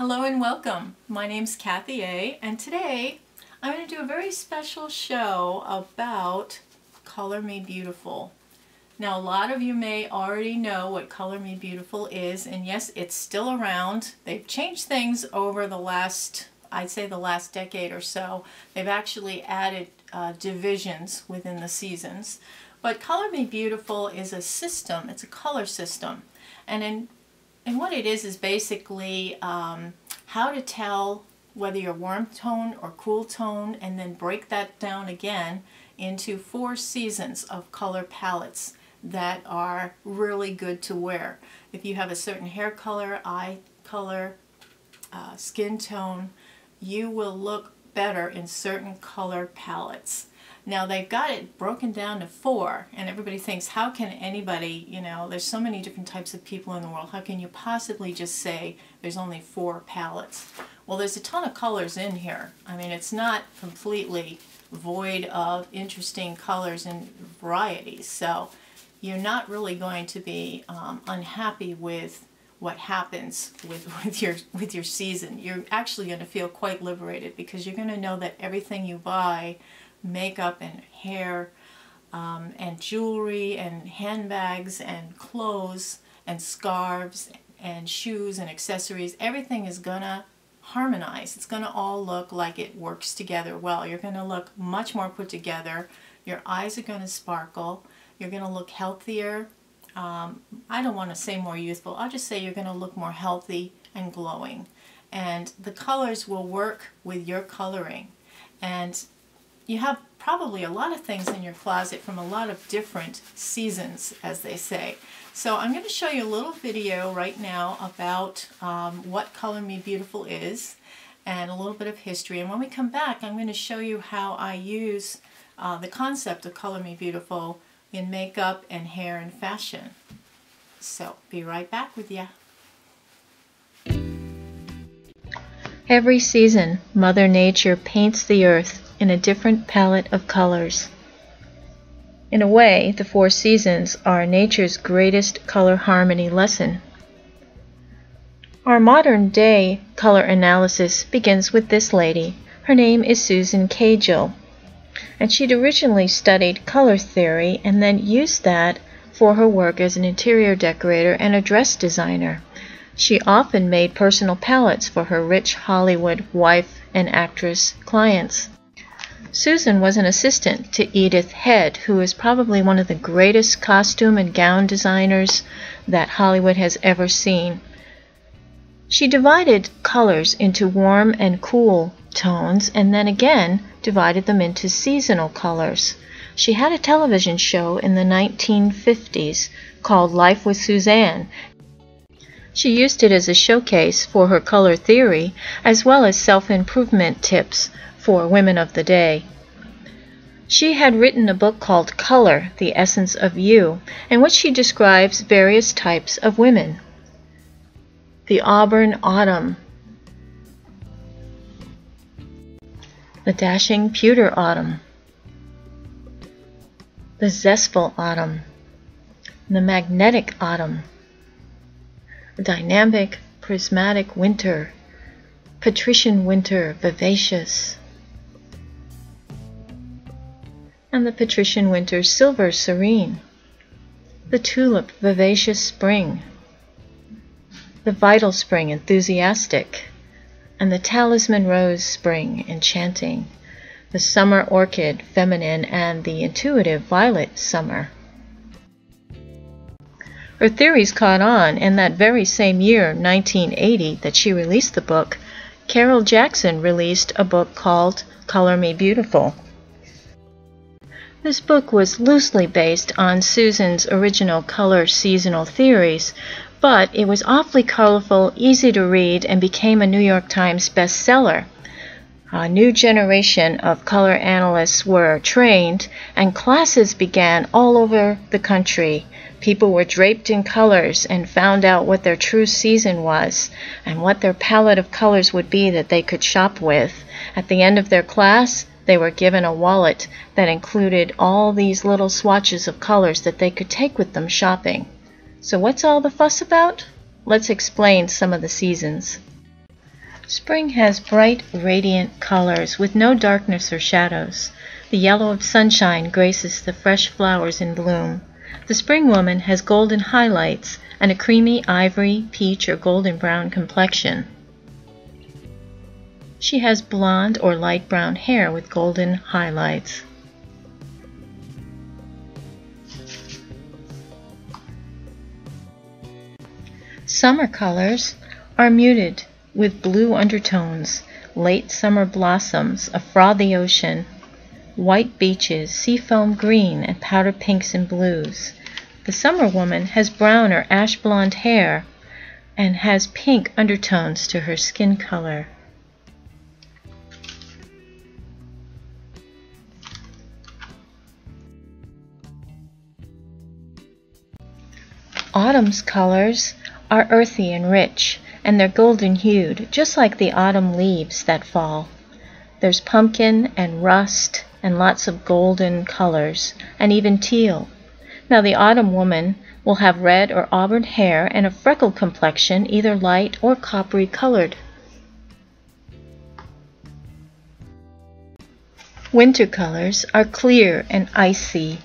Hello and welcome. My name's Kathy A, and today I'm going to do a very special show about Color Me Beautiful. Now, a lot of you may already know what Color Me Beautiful is, and yes, it's still around. They've changed things over the last, I'd say the last decade or so. They've actually added divisions within the seasons. But Color Me Beautiful is a system, it's a color system. And what it is basically how to tell whether you're warm tone or cool tone, and then break that down again into 4 seasons of color palettes that are really good to wear. If you have a certain hair color, eye color, skin tone, you will look better in certain color palettes. Now, they've got it broken down to 4, and everybody thinks, how can anybody, you know, there's so many different types of people in the world, how can you possibly just say there's only 4 palettes? Well, there's a ton of colors in here. I mean, it's not completely void of interesting colors and varieties, so you're not really going to be unhappy with what happens with your season. You're actually going to feel quite liberated, because you're going to know that everything you buy, makeup and hair and jewelry and handbags and clothes and scarves and shoes and accessories, everything is gonna harmonize. It's gonna all look like it works together well. You're gonna look much more put together. Your eyes are gonna sparkle. You're gonna look healthier. I don't want to say more youthful. I'll just say you're gonna look more healthy and glowing. And the colors will work with your coloring. And you have probably a lot of things in your closet from a lot of different seasons, as they say. So I'm going to show you a little video right now about what Color Me Beautiful is and a little bit of history. And when we come back, I'm going to show you how I use the concept of Color Me Beautiful in makeup and hair and fashion. So be right back with you. Every season, Mother Nature paints the earth in a different palette of colors. In a way, the 4 seasons are nature's greatest color harmony lesson. Our modern day color analysis begins with this lady. Her name is Susan Caygill, and she'd originally studied color theory and then used that for her work as an interior decorator and a dress designer. She often made personal palettes for her rich Hollywood wife and actress clients. Susan was an assistant to Edith Head, who is probably one of the greatest costume and gown designers that Hollywood has ever seen. She divided colors into warm and cool tones, and then again divided them into seasonal colors. She had a television show in the 1950s called Life with Suzanne. She used it as a showcase for her color theory, as well as self-improvement tips for women of the day. She had written a book called Color, The Essence of You, in which she describes various types of women. The auburn autumn, the dashing pewter autumn, the zestful autumn, the magnetic autumn, the dynamic prismatic winter, patrician winter, vivacious, and the patrician winter, silver serene, the tulip, vivacious spring, the vital spring, enthusiastic, and the talisman rose spring, enchanting, the summer orchid, feminine, and the intuitive violet, summer. Her theories caught on, and that very same year, 1980, that she released the book, Carol Jackson released a book called Color Me Beautiful. This book was loosely based on Susan's original color seasonal theories, but it was awfully colorful, easy to read, and became a New York Times bestseller. A new generation of color analysts were trained, and classes began all over the country. People were draped in colors and found out what their true season was and what their palette of colors would be that they could shop with. At the end of their class, they were given a wallet that included all these little swatches of colors that they could take with them shopping. So what's all the fuss about? Let's explain some of the seasons. Spring has bright, radiant colors with no darkness or shadows. The yellow of sunshine graces the fresh flowers in bloom. The spring woman has golden highlights and a creamy ivory, peach, or golden brown complexion. She has blonde or light brown hair with golden highlights. Summer colors are muted with blue undertones, late summer blossoms, a frothy ocean, white beaches, seafoam green, and powder pinks and blues. The summer woman has brown or ash blonde hair and has pink undertones to her skin color. Autumn's colors are earthy and rich, and they're golden-hued, just like the autumn leaves that fall. There's pumpkin and rust and lots of golden colors, and even teal. Now the autumn woman will have red or auburn hair and a freckled complexion, either light or coppery colored. Winter colors are clear and icy,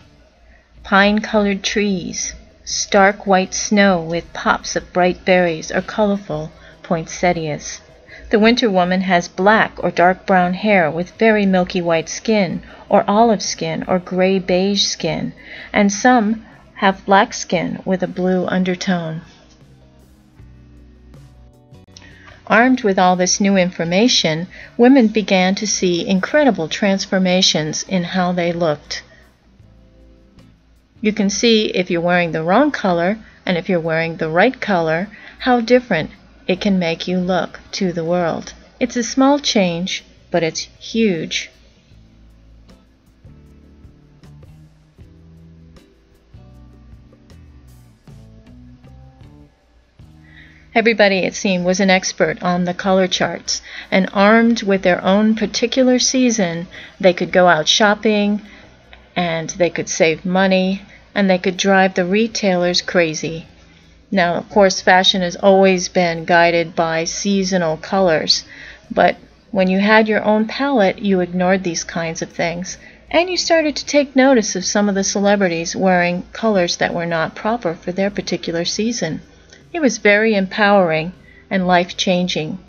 pine-colored trees, stark white snow with pops of bright berries or colorful poinsettias. The winter woman has black or dark brown hair with very milky white skin, or olive skin, or gray beige skin, and some have black skin with a blue undertone. Armed with all this new information, women began to see incredible transformations in how they looked. You can see if you're wearing the wrong color and if you're wearing the right color, how different it can make you look to the world. It's a small change, but it's huge. Everybody, it seemed, was an expert on the color charts, and armed with their own particular season, they could go out shopping, and they could save money, and they could drive the retailers crazy. Now, of course, fashion has always been guided by seasonal colors, but when you had your own palette, you ignored these kinds of things, and you started to take notice of some of the celebrities wearing colors that were not proper for their particular season. It was very empowering and life-changing.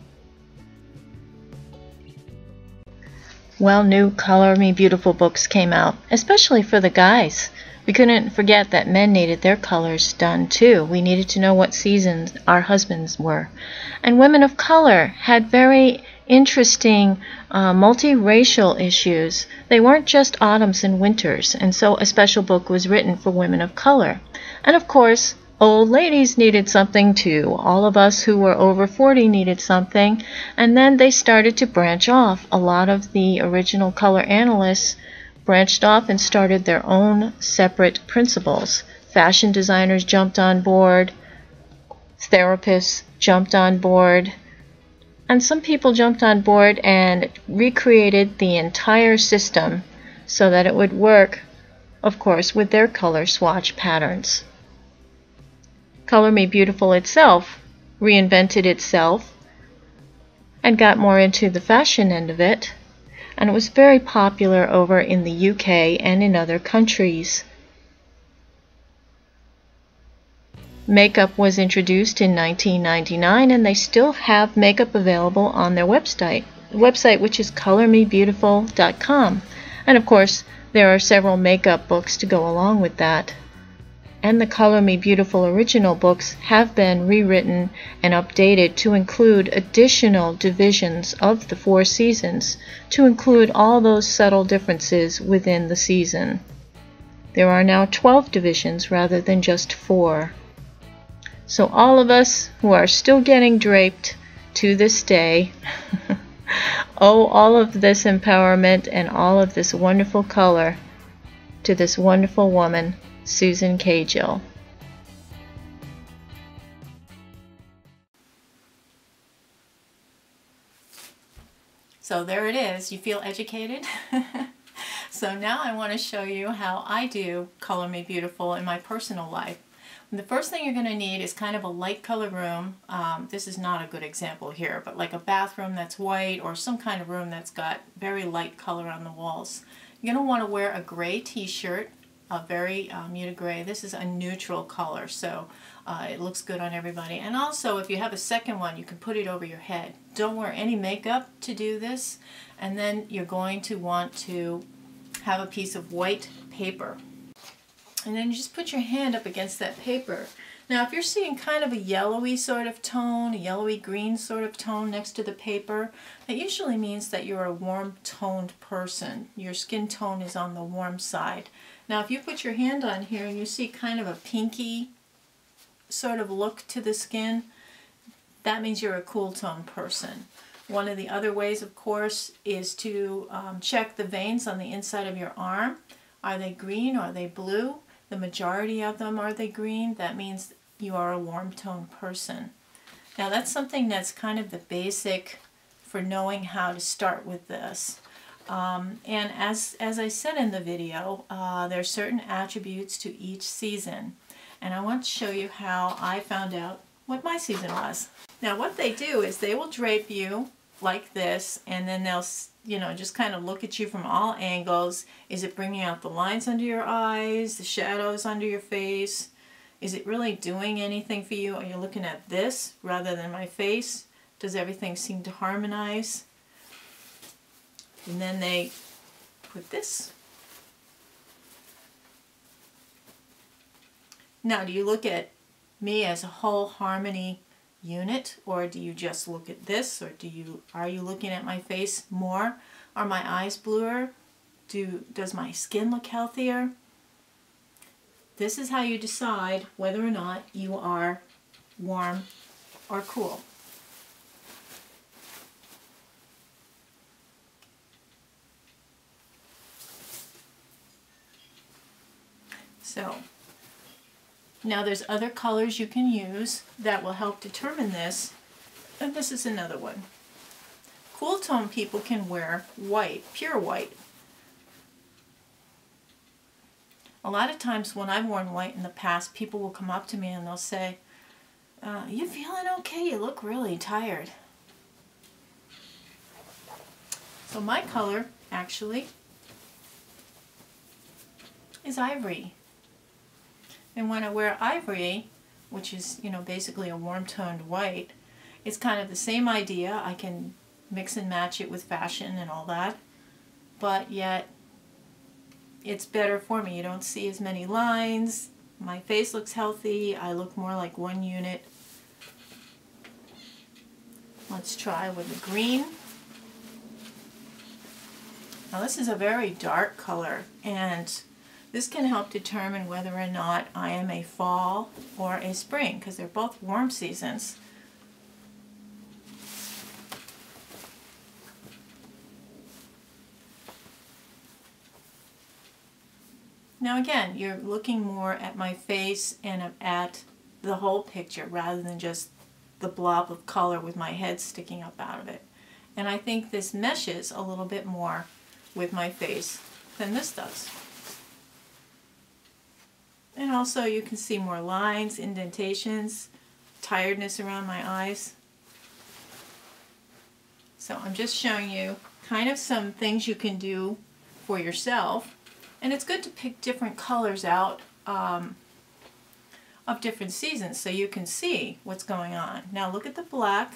Well, new Color Me Beautiful books came out, especially for the guys. We couldn't forget that men needed their colors done too. We needed to know what seasons our husbands were. And women of color had very interesting multiracial issues. They weren't just autumns and winters, and so a special book was written for women of color. And of course, old ladies needed something too. All of us who were over 40 needed something. And then they started to branch off. A lot of the original color analysts branched off and started their own separate principles. Fashion designers jumped on board. Therapists jumped on board. And some people jumped on board and recreated the entire system so that it would work, of course, with their color swatch patterns. Color Me Beautiful itself reinvented itself and got more into the fashion end of it, and it was very popular over in the UK and in other countries. Makeup was introduced in 1999, and they still have makeup available on their website, which is ColorMeBeautiful.com. And of course, there are several makeup books to go along with that. And the Color Me Beautiful original books have been rewritten and updated to include additional divisions of the 4 seasons, to include all those subtle differences within the season. There are now 12 divisions rather than just 4. So all of us who are still getting draped to this day owe all of this empowerment and all of this wonderful color to this wonderful woman, Susan Caygill. So there it is. You feel educated? So now I want to show you how I do Color Me Beautiful in my personal life. The first thing you're going to need is kind of a light color room. This is not a good example here, but like a bathroom that's white or some kind of room that's got very light color on the walls. You're going to want to wear a gray t-shirt, a very muted gray. This is a neutral color, so it looks good on everybody. And also, if you have a second one, you can put it over your head. Don't wear any makeup to do this. And then you're going to want to have a piece of white paper. And then you just put your hand up against that paper. Now, if you're seeing kind of a yellowy sort of tone, a yellowy green sort of tone next to the paper, that usually means that you're a warm toned person. Your skin tone is on the warm side. Now, if you put your hand on here and you see kind of a pinky sort of look to the skin, that means you're a cool tone person. One of the other ways, of course, is to check the veins on the inside of your arm. Are they green? Are they blue? The majority of them, are they green? That means you are a warm tone person. Now that's something that's kind of the basic for knowing how to start with this. And as I said in the video, there are certain attributes to each season. And I want to show you how I found out what my season was. Now what they do is they will drape you like this, and then they'll, you know, just kind of look at you from all angles. Is it bringing out the lines under your eyes, the shadows under your face? Is it really doing anything for you? Are you looking at this rather than my face? Does everything seem to harmonize? And then they put this. Now, do you look at me as a whole harmony unit, or do you just look at this, or are you looking at my face more? Are my eyes bluer? Does my skin look healthier? This is how you decide whether or not you are warm or cool. So now there's other colors you can use that will help determine this, and this is another one. Cool tone people can wear white, pure white. A lot of times when I've worn white in the past, people will come up to me and they'll say, you feeling okay? You look really tired. So my color actually is ivory. And when I wear ivory, which is, you know, basically a warm-toned white, it's kind of the same idea. I can mix and match it with fashion and all that, but yet it's better for me. You don't see as many lines. My face looks healthy. I look more like one unit. Let's try with the green. Now this is a very dark color, and this can help determine whether or not I am a fall or a spring, because they're both warm seasons. Now again, you're looking more at my face and at the whole picture rather than just the blob of color with my head sticking up out of it. And I think this meshes a little bit more with my face than this does. And also you can see more lines, indentations, tiredness around my eyes. So I'm just showing you kind of some things you can do for yourself. And it's good to pick different colors out of different seasons so you can see what's going on. Now look at the black.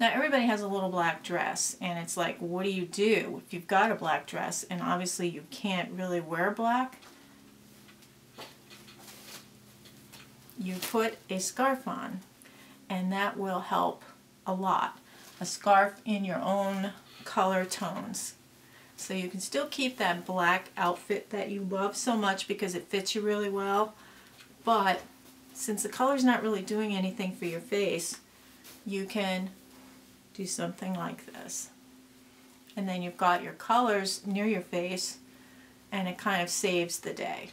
Now everybody has a little black dress, and it's like, what do you do if you've got a black dress? And obviously you can't really wear black. You put a scarf on, and that will help a lot. A scarf in your own color tones. So you can still keep that black outfit that you love so much because it fits you really well, but since the color's not really doing anything for your face, you can do something like this. And then you've got your colors near your face, and it kind of saves the day.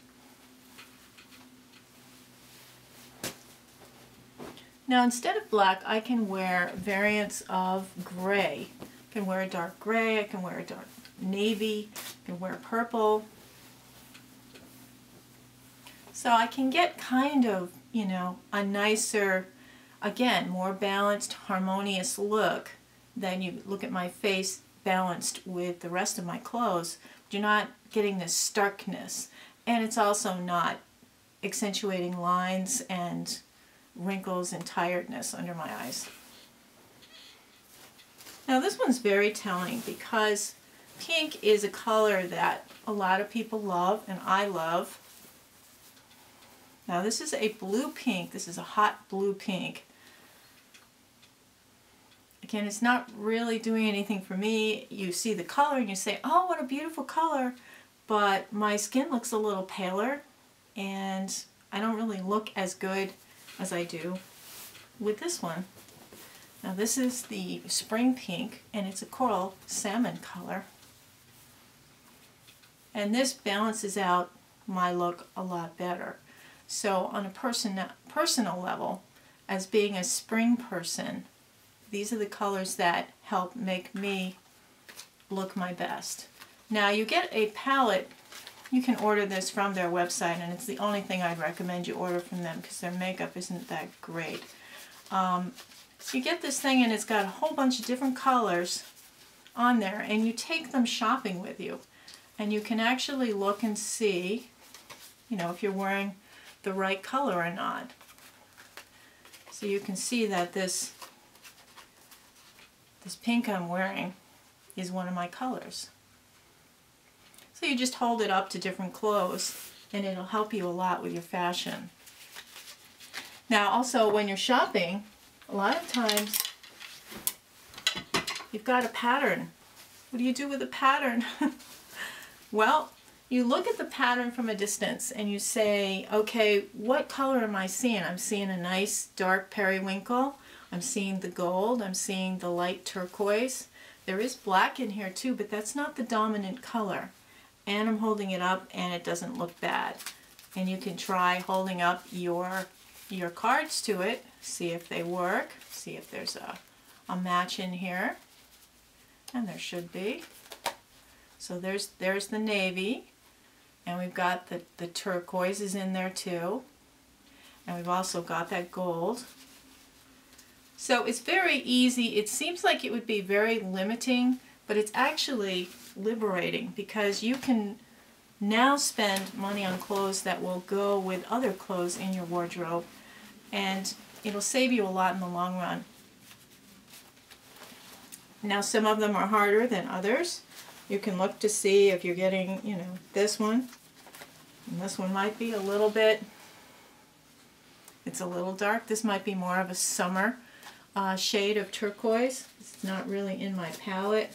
Now instead of black, I can wear variants of gray. I can wear a dark gray, I can wear a dark navy, I can wear purple. So I can get kind of, you know, a nicer, again, more balanced, harmonious look. Then you look at my face balanced with the rest of my clothes. You're not getting this starkness, and it's also not accentuating lines and wrinkles and tiredness under my eyes. Now this one's very telling because pink is a color that a lot of people love, and I love. Now this is a blue pink. This is a hot blue pink. Again, it's not really doing anything for me. You see the color and you say, oh, what a beautiful color, but my skin looks a little paler and I don't really look as good as I do with this one. Now this is the spring pink, and it's a coral salmon color, and this balances out my look a lot better. So on a personal level, as being a spring person, these are the colors that help make me look my best. Now you get a palette. You can order this from their website, and it's the only thing I'd recommend you order from them because their makeup isn't that great. So you get this thing, and it's got a whole bunch of different colors on there, and you take them shopping with you. And you can actually look and see, you know, if you're wearing the right color or not. So you can see that this pink I'm wearing is one of my colors. So you just hold it up to different clothes, and it'll help you a lot with your fashion. Now also, when you're shopping, a lot of times you've got a pattern. What do you do with a pattern? Well, you look at the pattern from a distance and you say, okay, what color am I seeing? I'm seeing a nice dark periwinkle. I'm seeing the gold, I'm seeing the light turquoise. There is black in here too, but that's not the dominant color. And I'm holding it up and it doesn't look bad. And you can try holding up your cards to it, see if they work, see if there's a match in here. And there should be. So there's the navy, and we've got the turquoises in there too. And we've also got that gold. So it's very easy. It seems like it would be very limiting, but it's actually liberating because you can now spend money on clothes that will go with other clothes in your wardrobe, and it'll save you a lot in the long run. Now some of them are harder than others. You can look to see if you're getting, you know, this one. And this one might be a little bit, it's a little dark. This might be more of a summer shade of turquoise. It's not really in my palette.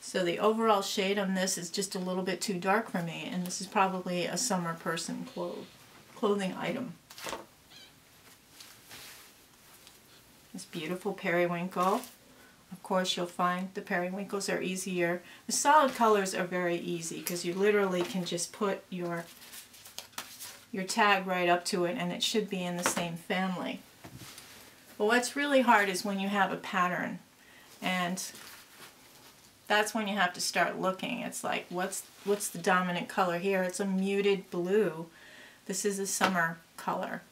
So the overall shade on this is just a little bit too dark for me, and this is probably a summer person clothing item. This beautiful periwinkle. Of course, you'll find the periwinkles are easier. The solid colors are very easy because you literally can just put your tag right up to it, and it should be in the same family. But what's really hard is when you have a pattern, and that's when you have to start looking. It's like, what's the dominant color here? It's a muted blue. This is a summer color.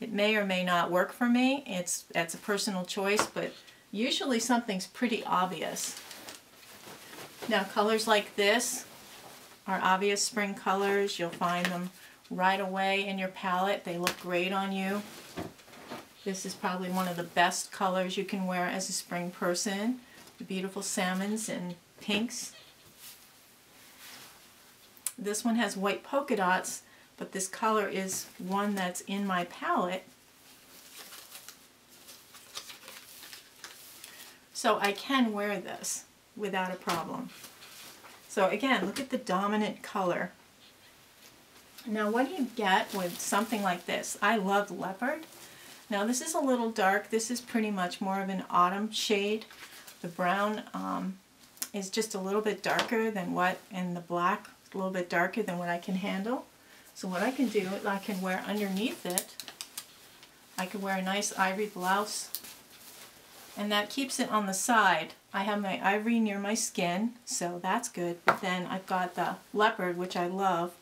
It may or may not work for me. It's a personal choice, but usually something's pretty obvious. Now colors like this are obvious spring colors. You'll find them right away in your palette. They look great on you. This is probably one of the best colors you can wear as a spring person. The beautiful salmons and pinks. This one has white polka dots, but this color is one that's in my palette. So I can wear this without a problem. So again, look at the dominant color. Now what do you get with something like this? I love leopard. Now this is a little dark. This is pretty much more of an autumn shade. The brown is just a little bit darker than what, and the black a little bit darker than what I can handle. So what I can do is I can wear underneath it. I can wear a nice ivory blouse, and that keeps it on the side I have my ivory near my skin, so that's good. But then I've got the leopard, which I love,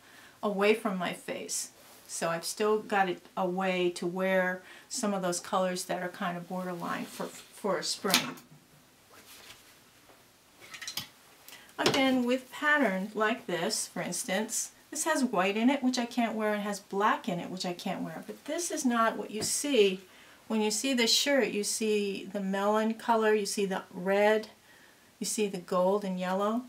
away from my face. So I've still got it away to where some of those colors that are kind of borderline for a spring. Again, with pattern like this, for instance, this has white in it, which I can't wear, and has black in it, which I can't wear. But this is not what you see. When you see this shirt, you see the melon color, you see the red, you see the gold and yellow.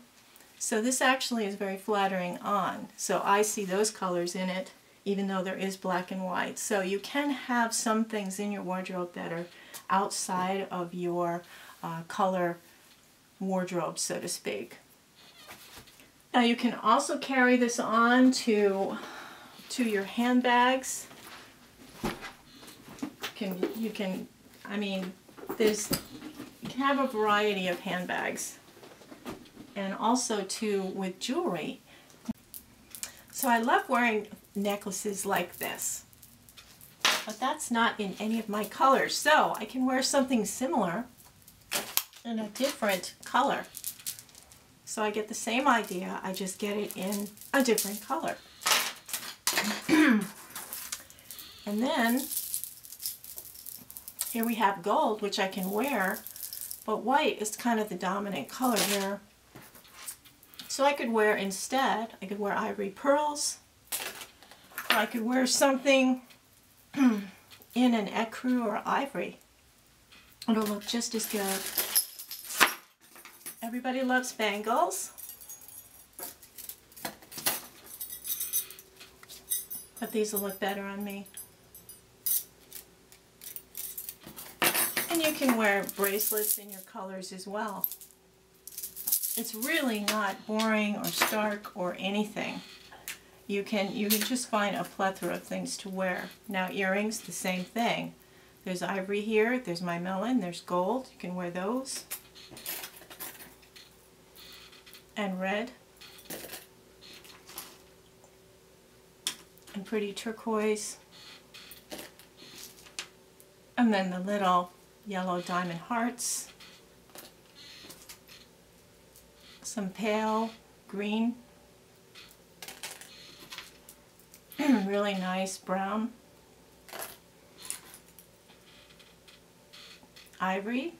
So this actually is very flattering on. So I see those colors in it, even though there is black and white. So you can have some things in your wardrobe that are outside of your color wardrobe, so to speak. Now you can also carry this on to your handbags. You can have a variety of handbags, and also too with jewelry. So I love wearing necklaces like this, but that's not in any of my colors. So I can wear something similar in a different color. So I get the same idea, I just get it in a different color. And then here we have gold, which I can wear, but white is kind of the dominant color here. So I could wear instead, I could wear ivory pearls, or I could wear something in an ecru or ivory. It'll look just as good. Everybody loves bangles, but these will look better on me. And you can wear bracelets in your colors as well. It's really not boring or stark or anything. You can just find a plethora of things to wear. Now earrings, the same thing. There's ivory here, there's my melon, there's gold. You can wear those. And red, and pretty turquoise, and then the little yellow diamond hearts, some pale green, really nice brown, ivory,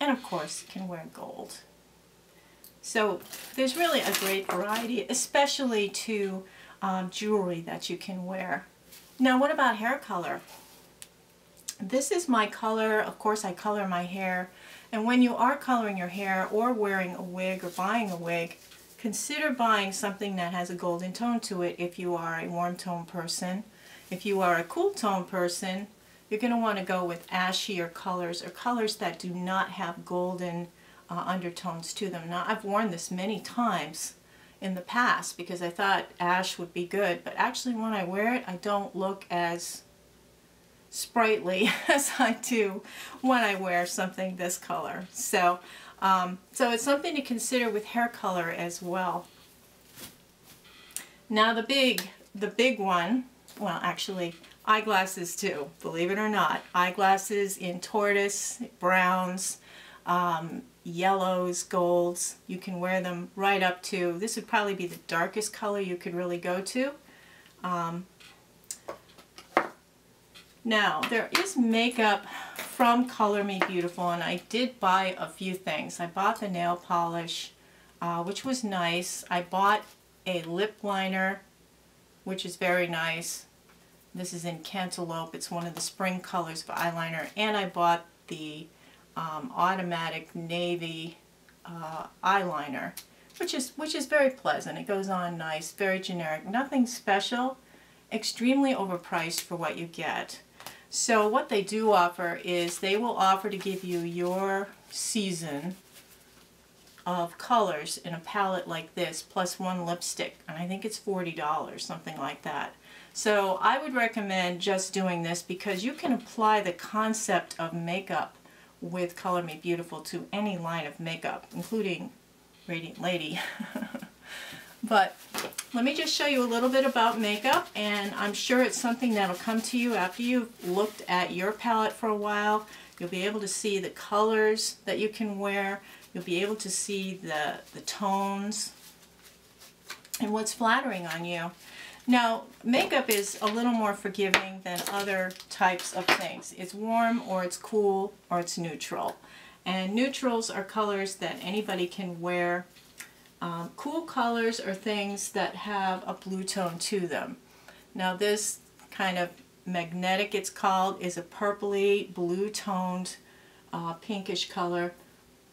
and of course you can wear gold. So there's really a great variety, especially to jewelry that you can wear. Now what about hair color? This is my color. Of course I color my hair, and when you are coloring your hair or wearing a wig or buying a wig, consider buying something that has a golden tone to it if you are a warm tone person. If you are a cool tone person, you're going to want to go with ashier colors or colors that do not have golden undertones to them. Now I've worn this many times in the past because I thought ash would be good, but actually when I wear it I don't look as sprightly as I do when I wear something this color. So so it's something to consider with hair color as well. Now the big one, well actually eyeglasses too, believe it or not. Eyeglasses in tortoise, browns, yellows, golds. You can wear them right up to, this would probably be the darkest color you could really go to. Now there is makeup from Color Me Beautiful, and I did buy a few things. I bought the nail polish, which was nice. I bought a lip liner, which is very nice. This is in cantaloupe. It's one of the spring colors of eyeliner. And I bought the automatic navy eyeliner, which is very pleasant. It goes on nice, very generic, nothing special, extremely overpriced for what you get. So what they do offer is they will offer to give you your season of colors in a palette like this plus one lipstick, and I think it's $40, something like that. So I would recommend just doing this because you can apply the concept of makeup with Color Me Beautiful to any line of makeup, including Radiant Lady. But let me just show you a little bit about makeup, and I'm sure it's something that'll come to you after you've looked at your palette for a while. You'll be able to see the colors that you can wear. You'll be able to see the tones and what's flattering on you. Now, makeup is a little more forgiving than other types of things. It's warm, or it's cool, or it's neutral. And neutrals are colors that anybody can wear. Cool colors are things that have a blue tone to them. Now, this kind of magnetic, it's called, is a purpley blue toned pinkish color.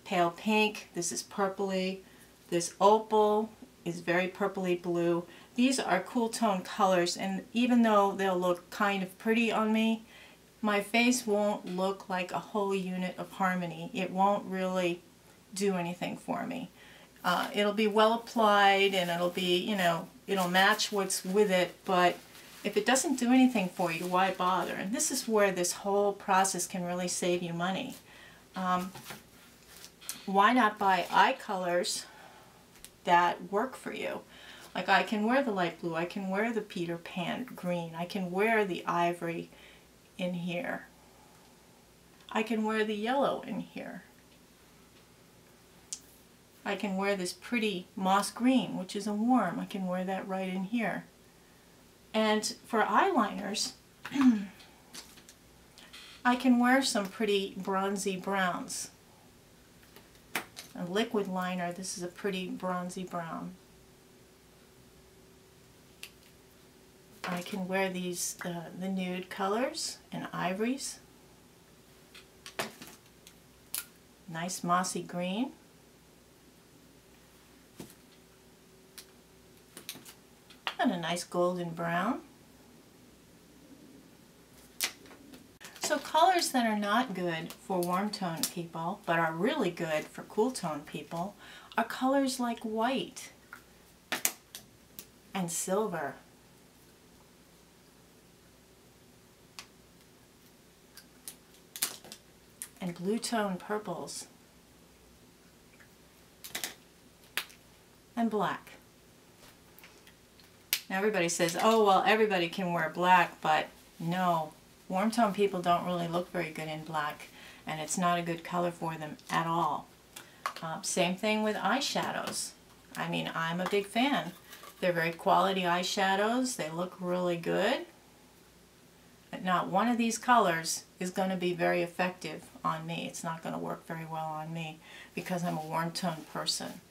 Pale pink, this is purpley. This opal is very purpley blue. These are cool tone colors, and even though they'll look kind of pretty on me, my face won't look like a whole unit of harmony. It won't really do anything for me. It'll be well applied, and it'll be, you know, it'll match what's with it, but if it doesn't do anything for you, why bother? And this is where this whole process can really save you money. Why not buy eye colors that work for you? Like, I can wear the light blue, I can wear the Peter Pan green, I can wear the ivory in here, I can wear the yellow in here, I can wear this pretty moss green, which is a warm, I can wear that right in here. And for eyeliners, I can wear some pretty bronzy browns. A liquid liner, this is a pretty bronzy brown. I can wear these, the nude colors and ivories. Nice mossy green. And a nice golden brown. So colors that are not good for warm tone people, but are really good for cool tone people, are colors like white and silver. And blue tone purples. And black. Now everybody says, oh, well, everybody can wear black, but no. Warm tone people don't really look very good in black, and it's not a good color for them at all. Same thing with eyeshadows. I mean, I'm a big fan. They're very quality eyeshadows. They look really good. But not one of these colors is going to be very effective on me. It's not going to work very well on me because I'm a warm tone person.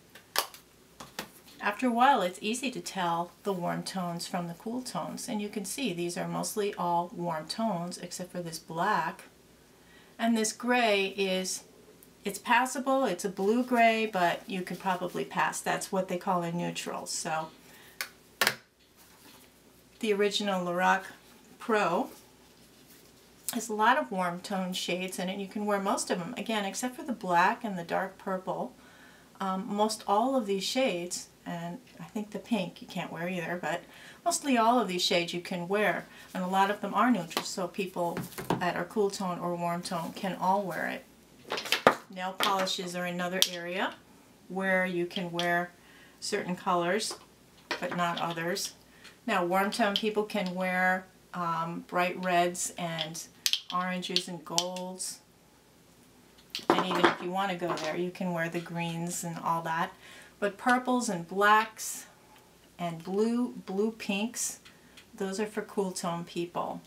After a while, it's easy to tell the warm tones from the cool tones, and you can see these are mostly all warm tones except for this black, and this gray is, it's passable, it's a blue-gray, but you could probably pass. That's what they call a neutral. So the original Lorac Pro has a lot of warm tone shades in it. You can wear most of them, again, except for the black and the dark purple. Most all of these shades, and I think the pink you can't wear either, but mostly all of these shades you can wear, and a lot of them are neutral, so people that are cool tone or warm tone can all wear it. Nail polishes are another area where you can wear certain colors but not others. Now, warm tone people can wear bright reds and oranges and golds. And even if you want to go there, you can wear the greens and all that. But purples and blacks and blue pinks, those are for cool tone people.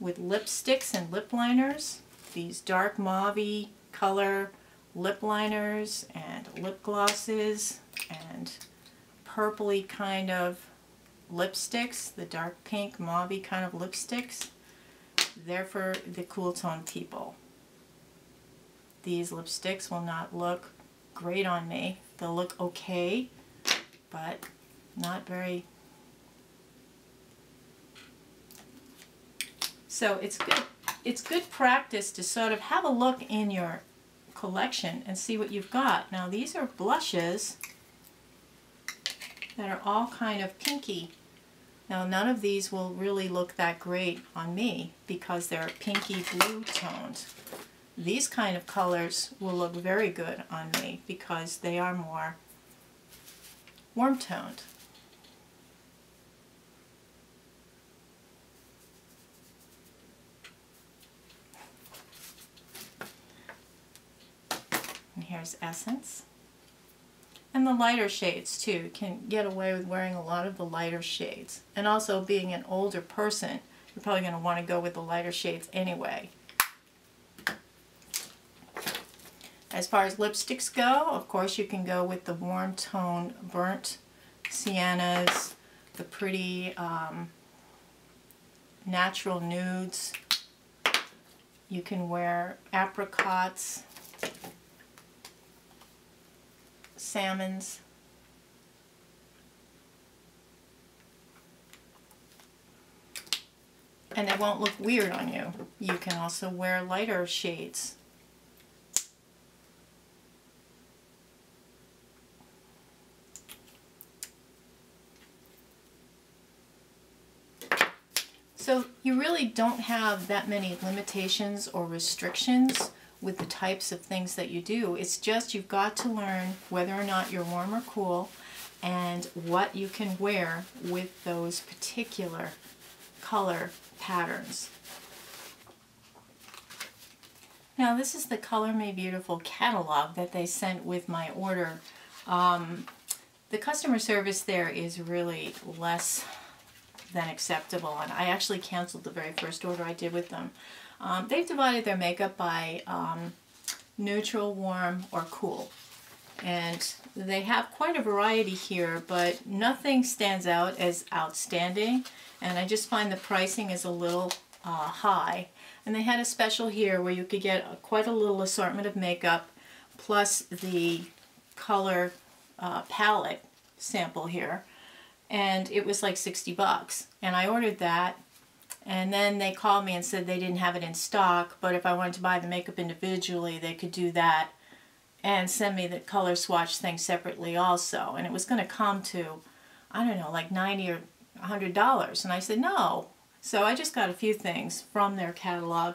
With lipsticks and lip liners, these dark mauve color lip liners and lip glosses and purpley kind of lipsticks, the dark pink mauve kind of lipsticks. They're for the cool tone people. These lipsticks will not look great on me. They'll look okay, but not very. So it's good practice to sort of have a look in your collection and see what you've got. Now, these are blushes that are all kind of pinky. Now, none of these will really look that great on me because they're pinky blue toned. These kind of colors will look very good on me because they are more warm toned. here's Essence. And the lighter shades too. Can get away with wearing a lot of the lighter shades. And also being an older person, you're probably going to want to go with the lighter shades anyway. As far as lipsticks go, of course you can go with the warm tone burnt siennas, the pretty natural nudes. You can wear apricots, salmons. And it won't look weird on you. You can also wear lighter shades. So you really don't have that many limitations or restrictions with the types of things that you do. It's just you've got to learn whether or not you're warm or cool and what you can wear with those particular color patterns. Now this is the Color Me Beautiful catalog that they sent with my order. The customer service there is really less than acceptable, and I actually canceled the very first order I did with them. They've divided their makeup by neutral, warm, or cool, and they have quite a variety here, but nothing stands out as outstanding, and I just find the pricing is a little high. And they had a special here where you could get quite a little assortment of makeup plus the color palette sample here. And it was like $60, and I ordered that, and then they called me and said they didn't have it in stock, but if I wanted to buy the makeup individually they could do that and send me the color swatch thing separately also, and it was going to come to, I don't know, like $90 or $100, and I said no. So I just got a few things from their catalog,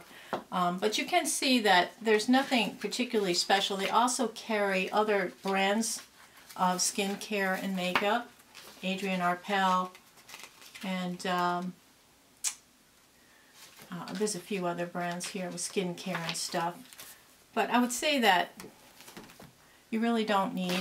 but you can see that there's nothing particularly special. They also carry other brands of skincare and makeup, Adrian Arpel, and there's a few other brands here with skincare and stuff. But I would say that you really don't need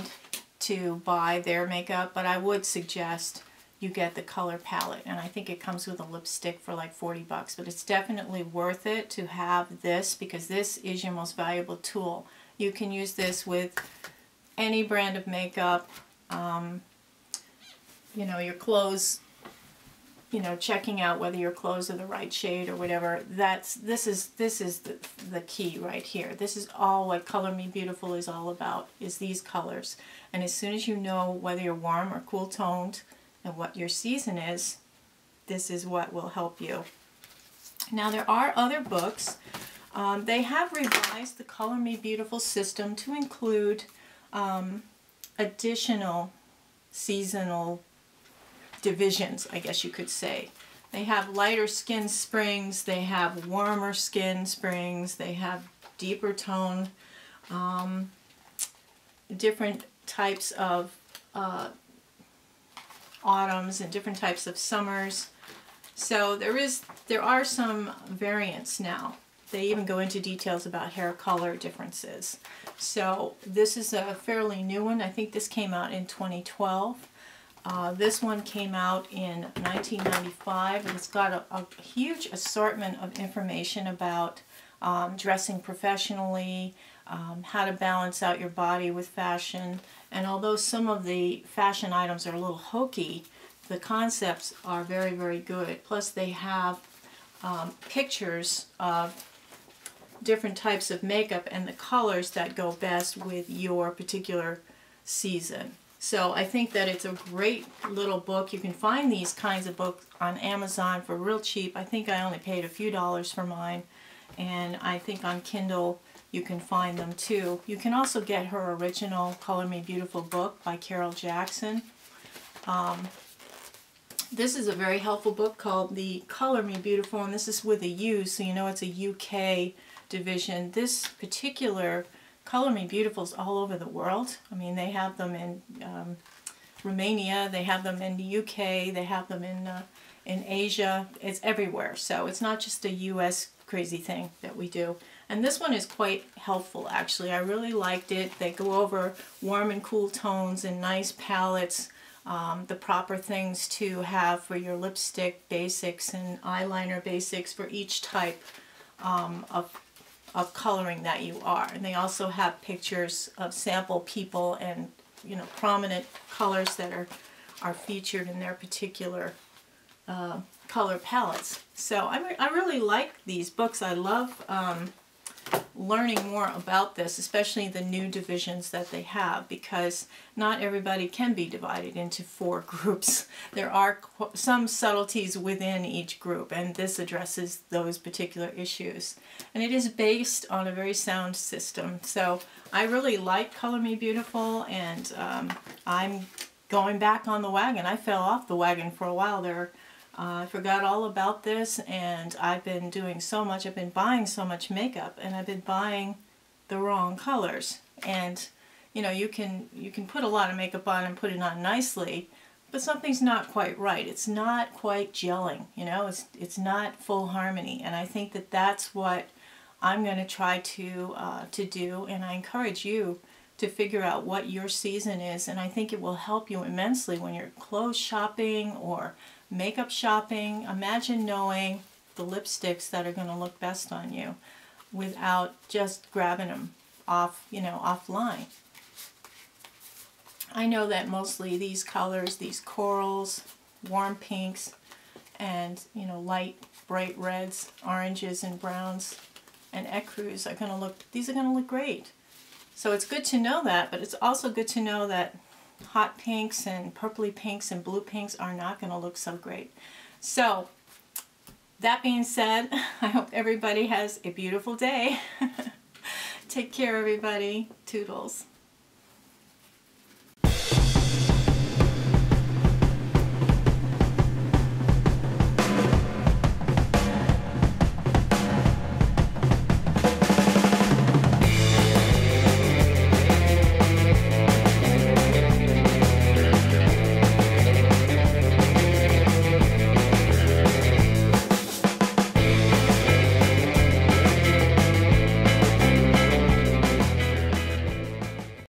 to buy their makeup, but I would suggest you get the color palette, and I think it comes with a lipstick for like $40, but it's definitely worth it to have this because this is your most valuable tool. You can use this with any brand of makeup, you know, your clothes, you know, checking out whether your clothes are the right shade or whatever. This is the key right here. This is all what Color Me Beautiful is all about, is these colors. And as soon as you know whether you're warm or cool toned and what your season is, this is what will help you. Now there are other books. They have revised the Color Me Beautiful system to include additional seasonal divisions, I guess you could say. They have lighter skin springs, they have warmer skin springs, they have deeper tone, different types of autumns and different types of summers. So there are some variants now. They even go into details about hair color differences. So this is a fairly new one. I think this came out in 2012. This one came out in 1995, and it's got a huge assortment of information about dressing professionally, how to balance out your body with fashion, and although some of the fashion items are a little hokey, the concepts are very, very good. Plus they have pictures of different types of makeup and the colors that go best with your particular season. So I think that it's a great little book. You can find these kinds of books on Amazon for real cheap. I think I only paid a few dollars for mine, and I think on Kindle you can find them too. You can also get her original Color Me Beautiful book by Carol Jackson. This is a very helpful book called the Color Me Beautiful, and this is with a U, so you know it's a UK division. This particular Color Me Beautiful's all over the world. I mean, they have them in Romania, they have them in the UK, they have them in Asia. It's everywhere, so it's not just a US crazy thing that we do. And this one is quite helpful, actually. I really liked it. They go over warm and cool tones and nice palettes, the proper things to have for your lipstick basics and eyeliner basics for each type of coloring that you are. And they also have pictures of sample people and, you know, prominent colors that are featured in their particular color palettes. So I really like these books. I love learning more about this, especially the new divisions that they have, because not everybody can be divided into four groups. There are some subtleties within each group, and this addresses those particular issues. And it is based on a very sound system. So I really like Color Me Beautiful, and I'm going back on the wagon. I fell off the wagon for a while there. I forgot all about this, and I've been doing so much. I've been buying so much makeup, and I've been buying the wrong colors. And you know, you can put a lot of makeup on and put it on nicely, but something's not quite right. It's not quite gelling. You know, it's not full harmony. And I think that that's what I'm going to try to do. And I encourage you to figure out what your season is. And I think it will help you immensely when you're clothes shopping or makeup shopping. Imagine knowing the lipsticks that are going to look best on you without just grabbing them off, you know, offline. I know that mostly these colors, these corals, warm pinks, and, you know, light, bright reds, oranges, and browns, and ecrues are going to look, these are going to look great. So it's good to know that, but it's also good to know that hot pinks and purpley pinks and blue pinks are not going to look so great. So that being said, I hope everybody has a beautiful day. Take care, everybody. Toodles.